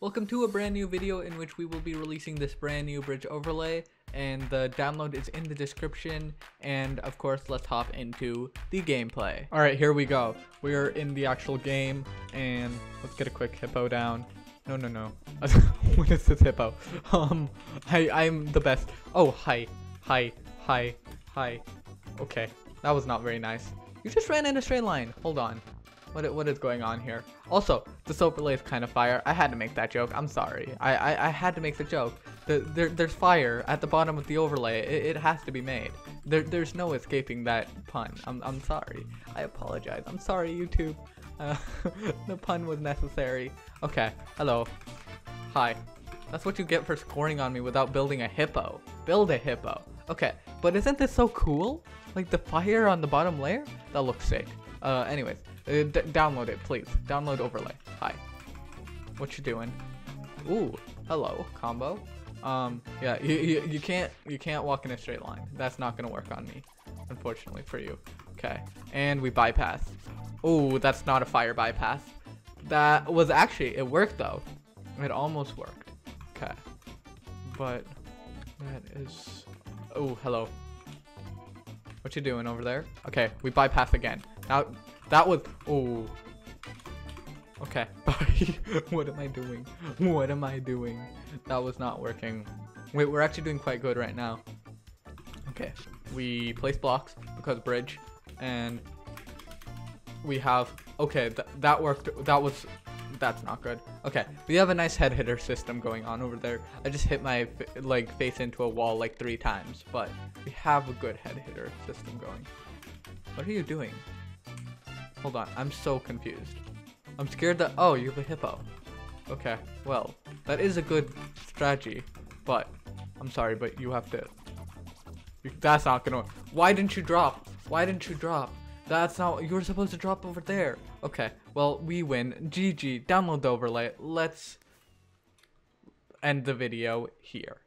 Welcome to a brand new video in which we will be releasing this brand new bridge overlay, and the download is in the description. And of course, let's hop into the gameplay. All right, here we go. We are in the actual game, and let's get a quick hippo down. No. What is this hippo? I'm the best. Oh, hi. Okay, that was not very nice. You just ran in a straight line. Hold on. What is going on here? Also, this overlay is kind of fire. I had to make that joke. I'm sorry. I had to make the joke. There's fire at the bottom of the overlay. It has to be made. There's no escaping that pun. I'm sorry. I apologize. I'm sorry, YouTube. The pun was necessary. Okay. Hello. Hi. That's what you get for scoring on me without building a hippo. Build a hippo. Okay. But isn't this so cool? Like the fire on the bottom layer? That looks sick. Anyways. Download it, please. Download overlay. Hi. What you doing? Ooh. Hello. Combo. Yeah. You can't walk in a straight line. That's not gonna work on me, unfortunately for you. Okay. And we bypass. Ooh, that's not a fire bypass. That was actually it worked though. It almost worked. Okay. But that is. Ooh. Hello. What you doing over there? Okay. We bypass again. Now. That was, oh, okay, bye. What am I doing? That was not working. Wait, we're actually doing quite good right now. Okay, we place blocks because bridge, and we have, okay, that worked. That's not good. Okay, we have a nice head hitter system going on over there. I just hit my face into a wall like 3 times, but we have a good head hitter system going. What are you doing? Hold on, I'm so confused. I'm scared that, oh, you have a hippo. Okay, well, that is a good strategy, but I'm sorry, but you have to, that's not gonna work. Why didn't you drop? That's not, you were supposed to drop over there. Okay, well, we win. GG, download the overlay. Let's end the video here.